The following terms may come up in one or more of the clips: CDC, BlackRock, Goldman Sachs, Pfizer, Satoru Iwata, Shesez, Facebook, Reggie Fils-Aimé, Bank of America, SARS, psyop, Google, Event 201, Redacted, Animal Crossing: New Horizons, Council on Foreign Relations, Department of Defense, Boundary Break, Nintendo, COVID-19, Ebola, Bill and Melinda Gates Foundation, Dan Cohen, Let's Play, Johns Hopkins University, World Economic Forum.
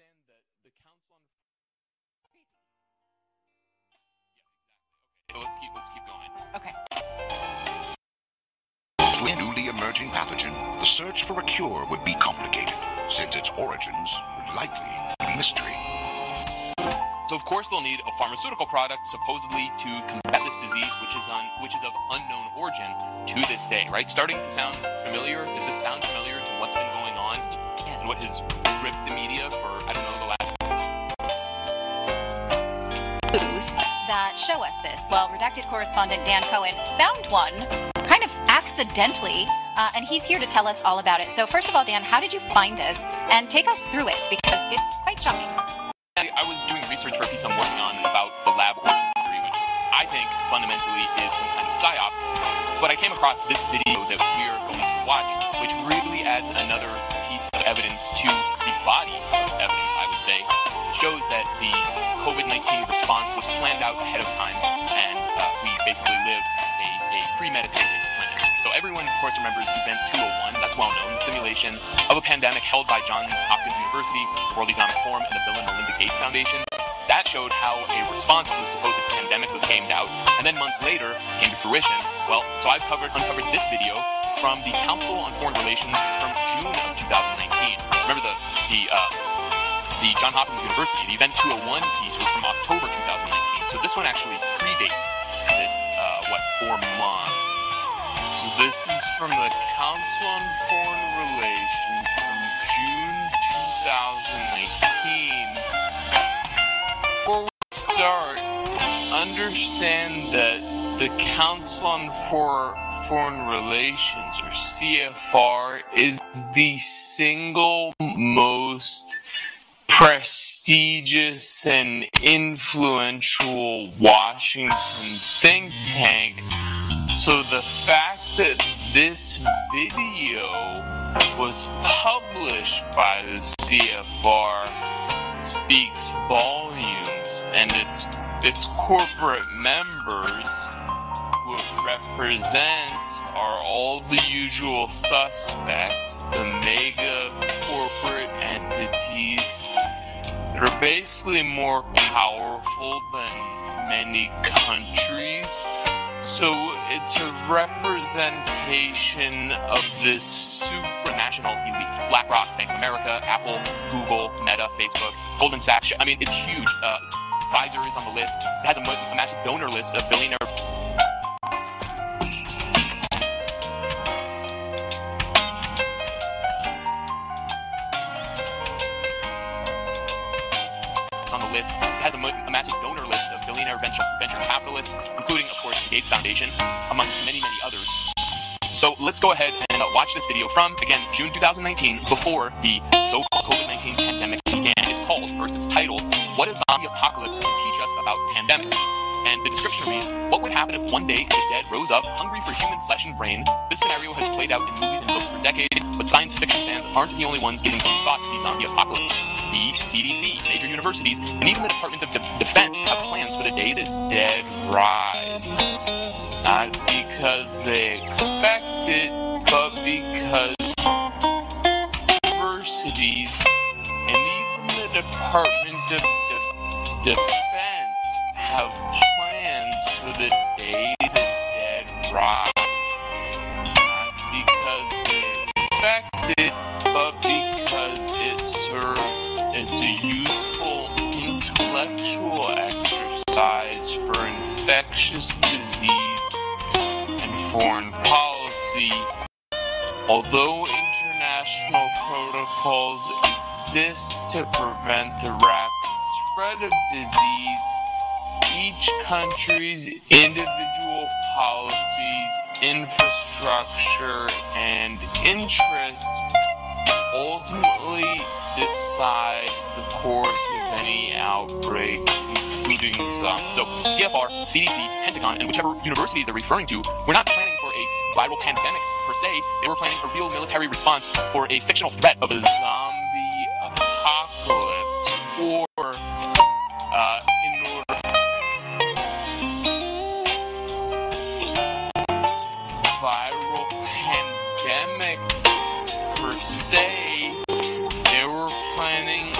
understand that the Council on Crazy. Yeah, exactly. Okay. So let's keep going. Okay. With a newly emerging pathogen, the search for a cure would be complicated, since its origins would likely be a mystery. So of course they'll need a pharmaceutical product supposedly to combat this disease, which is of unknown origin to this day, right? Starting to sound familiar? Does this sound familiar to what's been going on? Yes. And what has gripped the media for, I don't know, the last... ...clues that show us this. Well, redacted correspondent Dan Cohen found one, kind of accidentally, and he's here to tell us all about it. So first of all, Dan, how did you find this? And take us through it, because it's quite shocking. I was doing research for a piece I'm working on about the lab origin theory, which I think fundamentally is some kind of psyop, but I came across this video that we are going to watch, which really adds another piece of evidence to the body of evidence, I would say. It shows that the COVID-19 response was planned out ahead of time, and we basically lived a premeditated plan. So everyone, of course, remembers Event 201, that's well known, the simulation of a pandemic held by Johns Hopkins University, World Economic Forum, and the Bill and Melinda Gates Foundation. That showed how a response to a supposed pandemic was gamed out, and then months later came to fruition. Well, so I've uncovered this video from the Council on Foreign Relations from June of 2019. Remember the Johns Hopkins University, the Event 201 piece was from October 2019, so this one actually predates it, 4 months? So this is from the Council on Foreign Relations from June 2018. Before we start, understand that the Council on Foreign Relations, or CFR, is the single most prestigious and influential Washington think tank. So the fact that this video was published by the CFR speaks volumes, and its corporate members who it represents are all the usual suspects, the mega corporate entities that are basically more powerful than many countries. So it's a representation of this supranational elite. BlackRock, Bank of America, Apple, Google, Meta, Facebook, Goldman Sachs. I mean, it's huge. Pfizer is on the list. It has a massive donor list of billionaire. Venture capitalists, including, of course, the Gates Foundation, among many, many others. So let's go ahead and watch this video from, again, June 2019, before the so-called COVID-19 pandemic began. It's called, first, it's titled, What a Zombie Apocalypse Can Teach Us About Pandemics? And the description reads, what would happen if one day the dead rose up, hungry for human flesh and brain? This scenario has played out in movies and books for decades, but science fiction fans aren't the only ones giving some thought to the zombie apocalypse. The CDC, major universities, and even the Department of Defense have plans for the day the dead rise. Not because they expect it, but because universities and even the Department of Defense have plans for the day the dead rise. Not because they expect it, but because it serves it's a useful intellectual exercise for infectious disease and foreign policy. Although international protocols exist to prevent the rapid spread of disease, each country's individual policies, infrastructure, and interests ultimately decide the course of any outbreak, including some. So CFR, CDC, Pentagon, and whichever universities they're referring to, we're not planning for a viral pandemic per se. They were planning a real military response for a fictional threat of a zombie apocalypse, or in order viral pandemic per se. They were planning a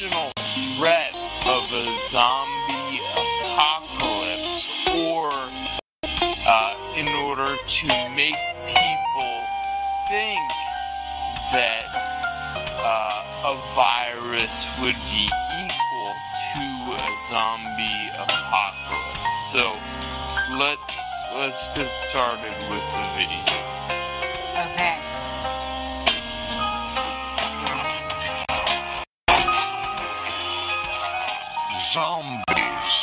additional threat of a zombie apocalypse, or in order to make people think that a virus would be equal to a zombie apocalypse. So let's get started with the video. Okay. Zombies,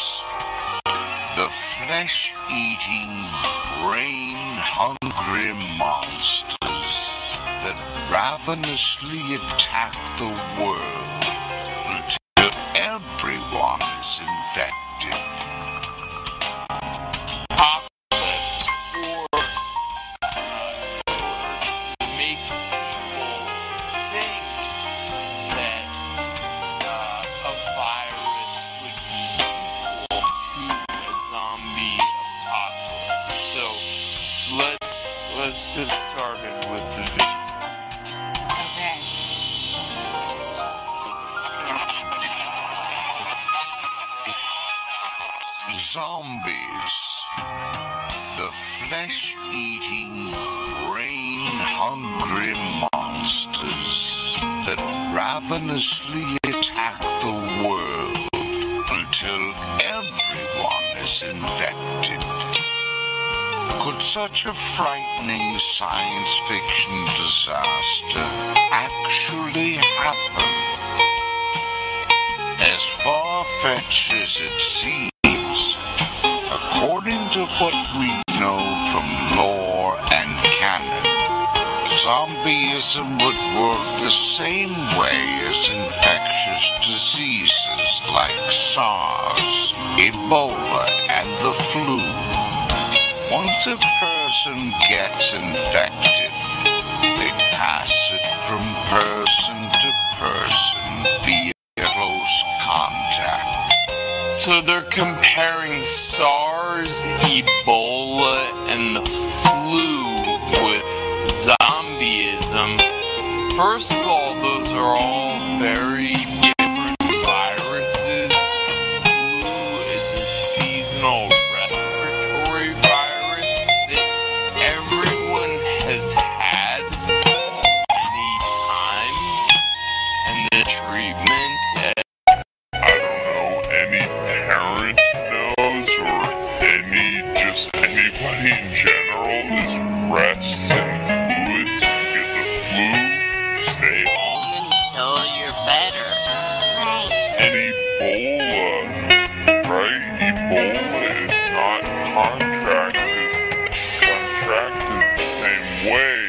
the flesh-eating, brain-hungry monsters that ravenously attack the world until everyone is infected. Apocalypse, or make people think that a virus would be equal to a zombie apocalypse. So let's get started with the video. Zombies, the flesh-eating, brain-hungry monsters that ravenously attack the world until everyone is infected. Could such a frightening science fiction disaster actually happen? As far-fetched as it seems, according to what we know from lore and canon, zombieism would work the same way as infectious diseases like SARS, Ebola, and the flu. Once a person gets infected, they pass it from person to person via close contact. So they're comparing SARS, Ebola, and the flu with zombieism. First of all, those are all very different viruses. Flu is a seasonal respiratory virus that everyone has had many times, and the treatment is anybody in general is rest and fluids. Get the flu, stay on until you're better. Right. And Ebola, right? Ebola is not contracted the same way.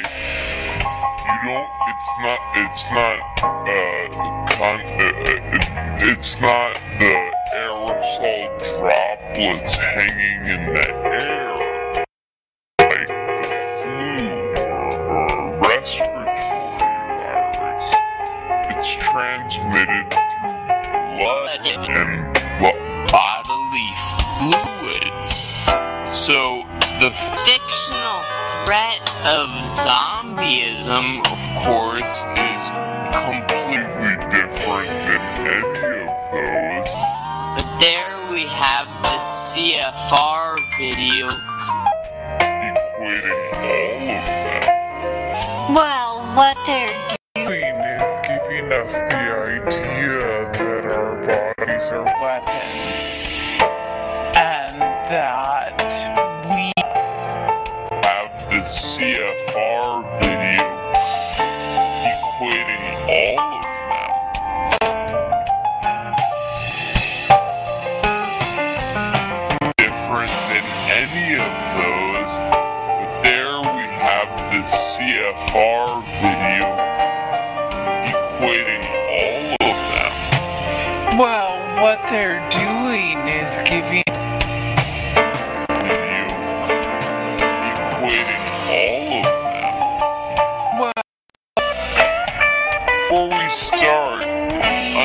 You don't. It's not the aerosol droplets hanging in the air like the flu or respiratory virus. It's transmitted through blood and bodily fluids. So the fictional threat of zombieism, of course, is completely different than any of those. But there we have the CFR video equating all of them. Well, what they're doing is giving us the idea that our bodies are weapons, and that the CFR video equating all of them. Different than any of those, but there we have the CFR video equating all of them. Well, what they're doing is giving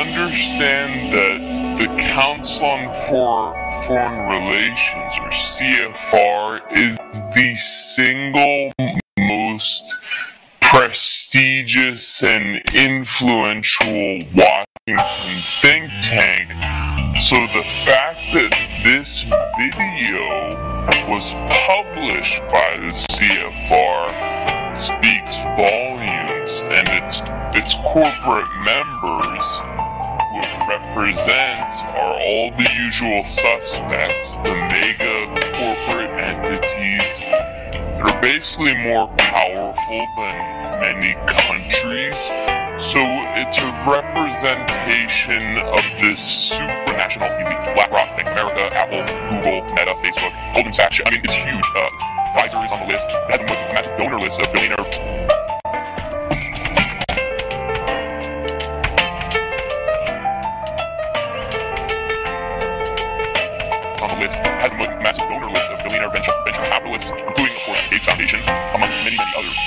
understand that the Council on Foreign Relations, or CFR, is the single most prestigious and influential watchdog think tank. So the fact that this video was published by the CFR speaks volumes, and its corporate members, who it represents, are all the usual suspects, the mega corporate entities. They're basically more powerful than many countries. So it's a representation of this supranational elite. BlackRock, Bank of America, Apple, Google, Meta, Facebook, Goldman Sachs. I mean, it's huge. Pfizer is on the list. It has a massive donor list of billionaires. Including, of course, Gates Foundation, among many, many others.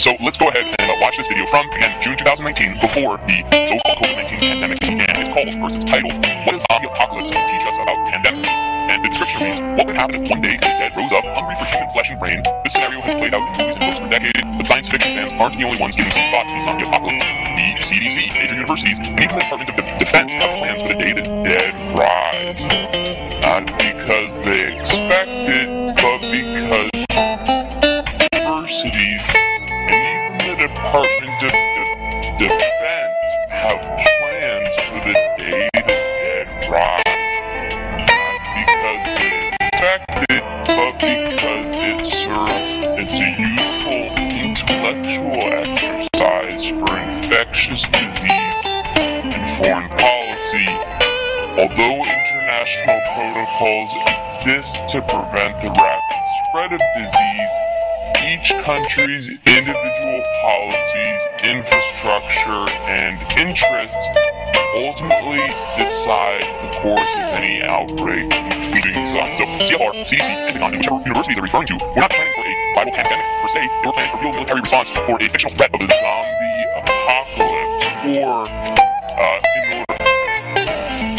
So let's go ahead and watch this video from, again, June 2019, before the so-called COVID-19 pandemic began. It's called, first, it's titled, What Does Zombie Apocalypse Teach Us About Pandemics? And the description reads, what would happen if one day the dead rose up, hungry for human flesh and brain? This scenario has played out in movies and books for decades, but science fiction fans aren't the only ones giving some thought to the zombie apocalypse. The CDC, major universities, and even the Department of Defense have plans for the day the dead rise. Not because they expect it, but because universities and even the Department of Defense have plans for the day the dead rise. Not because they expect it, but because it serves as a useful intellectual exercise for infectious disease and foreign policy. Although international protocols exist to prevent the rapid spread of disease, each country's individual policies, infrastructure, and interests ultimately decide the course of any outbreak, including some. So, CFR, CDC, Pentagon, and whichever universities they're referring to, we're not planning for a viral pandemic per se, we're planning for real military response for a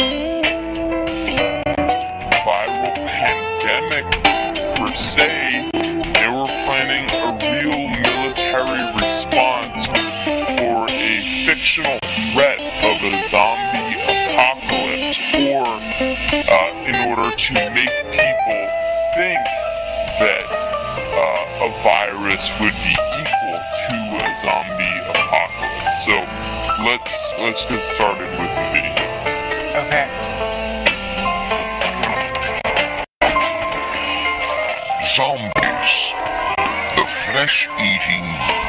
fictional threat of a zombie apocalypse, or in order per se, they were planning a real military response for a fictional threat of a zombie apocalypse, or in order to make people think that a virus would be equal to a zombie apocalypse. So let's get started with the video. Okay. Zombies, the flesh-eating,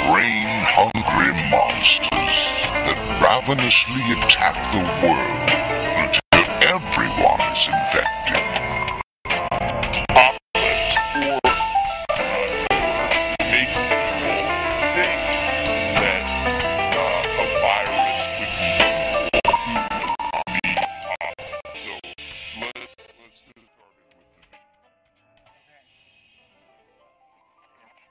brain-hungry monsters that ravenously attack the world until everyone is infected.